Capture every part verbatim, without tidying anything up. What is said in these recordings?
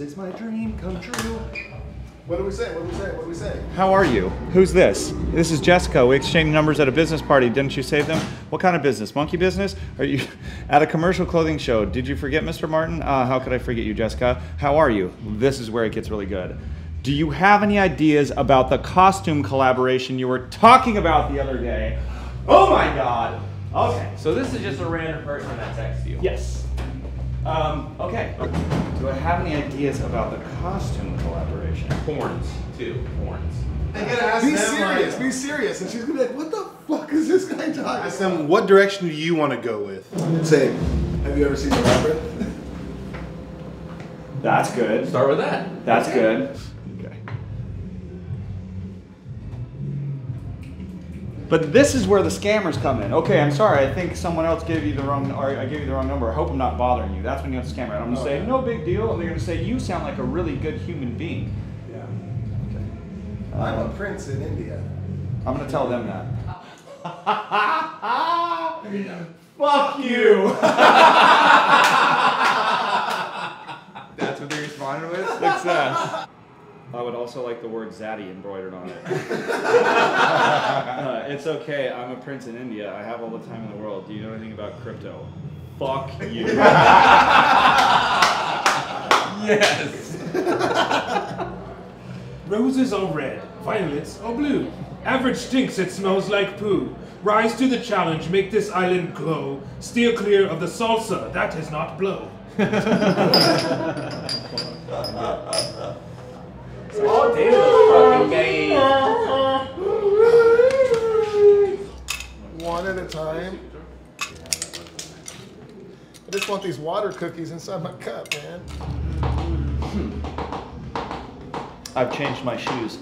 is my dream come true. What do we say? What do we say? What do we say? How are you? Who's this? This is Jessica. We exchanged numbers at a business party. Didn't you save them? What kind of business? Monkey business? Are you at a commercial clothing show? Did you forget Mister Martin? Uh, how could I forget you, Jessica? How are you? This is where it gets really good. Do you have any ideas about the costume collaboration you were talking about the other day? Oh my God. Okay, so this is just a random person that texts you. Yes. Um, okay. Do I have any ideas about the costume collaboration? Horns, too. Horns. I gotta ask be them serious, like, be serious. And she's gonna be like, what the fuck is this guy talking about? Ask them, what direction do you want to go with? Say, have you ever seen The Labyrinth? That's good. Start with that. That's okay. Good. But this is where the scammers come in. Okay, I'm sorry, I think someone else gave you the wrong, or I gave you the wrong number. I hope I'm not bothering you. That's when you have to scam, right? I'm gonna oh, say, yeah. No big deal. And they're gonna say, you sound like a really good human being. Yeah, okay. Uh, I'm a prince in India. I'm gonna tell them that. Fuck you. That's what they responded with? Success. I would also like the word zaddy embroidered on it. uh, it's okay, I'm a prince in India. I have all the time in the world. Do you know anything about crypto? Fuck you. Yes. Roses are red, violets are blue. Average stinks, it smells like poo. Rise to the challenge, make this island glow. Steer clear of the salsa, that is not blow. Oh, dude, fucking game. One at a time. I just want these water cookies inside my cup, man. I've changed my shoes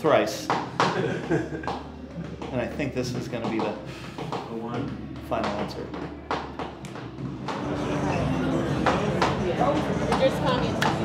thrice. And I think this is going to be the one final answer. Just